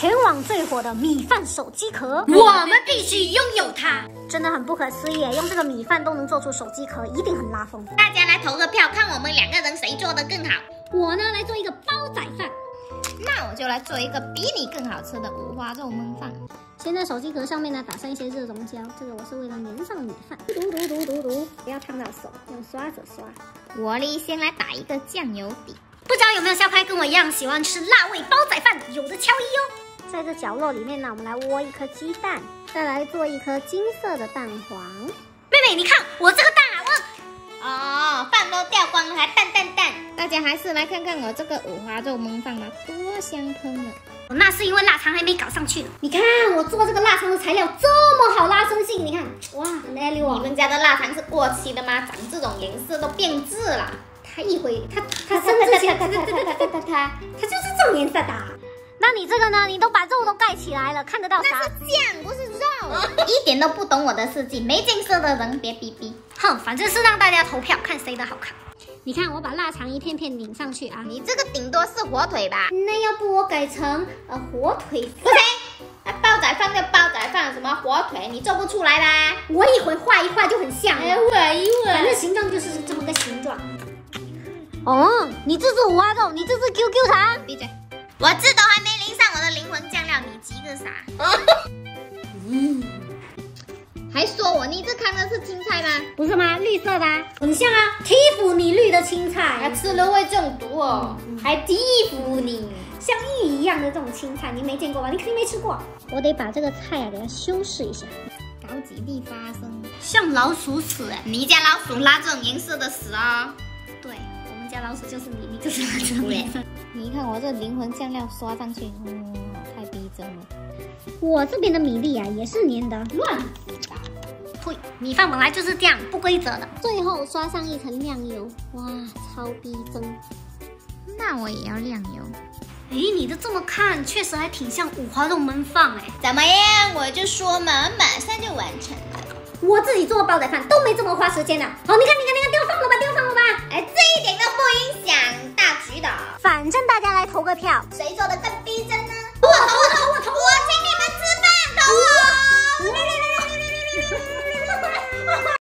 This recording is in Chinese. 前往最火的米饭手机壳，我们必须拥有它。真的很不可思议，用这个米饭都能做出手机壳，一定很拉风。大家来投个票，看我们两个人谁做的更好。我呢，来做一个煲仔饭。 那我就来做一个比你更好吃的五花肉焖饭。先在手机壳上面呢打上一些热熔胶，这个我是为了粘上米饭。嘟嘟嘟嘟嘟，不要烫到手，用刷子刷。我呢先来打一个酱油底。不知道有没有小可爱跟我一样喜欢吃辣味煲仔饭？有的敲一哦。在这角落里面呢，我们来窝一颗鸡蛋，再来做一颗金色的蛋黄。妹妹，你看我这个蛋啊，哦，饭都掉光了，还蛋蛋蛋！大家还是来看看我这个五花肉焖饭吧，多香喷啊！那是因为腊肠还没搞上去呢。你看我做这个腊肠的材料这么好拉生性，你看，哇，很爱溜啊！你们家的腊肠是过期的吗？长这种颜色都变质了。它一回，它生之前，它就是这种颜色的。那你这个呢？你都把肉都盖起来了，看得到啥？那是酱，不是肉。一点都不懂我的设计，没见识的人别逼逼。 哼，反正是让大家投票看谁的好看。你看，我把腊肠一片片顶上去啊。你这个顶多是火腿吧？那要不我改成火腿？不行，那煲仔饭就煲仔饭，什么火腿你做不出来吧？我一会画一画就很像。哎，我，反正形状就是这么个形状。哦，你这是五花肉，你这是 QQ 肠。闭嘴！我字都还没淋上我的灵魂酱料，你急个啥？还说我，你这看的是青菜吗？不是吗？绿色的、啊，很像啊。欺负你绿的青菜，还吃了会中毒哦，还欺负你。像芋一样的这种青菜，你没见过吧？你肯定没吃过。我得把这个菜啊给它修饰一下，搞几粒花生，像老鼠屎哎、欸。你家老鼠拉这种颜色的屎哦。对，我们家老鼠就是你，你就是拉这种颜色。你看我这灵魂酱料刷上去，太逼真了。我这边的米粒啊也是粘的乱。 呸！米饭本来就是这样不规则的，最后刷上一层亮油，哇，超逼真！那我也要亮油。哎，你的这么看，确实还挺像五花肉焖饭哎。怎么样？我就说嘛，马上就完成了。我自己做煲仔饭都没这么花时间的。好，你看，掉饭了吧，掉饭了吧！哎，这一点都不影响大局的。反正大家来投个票，谁做的更逼真？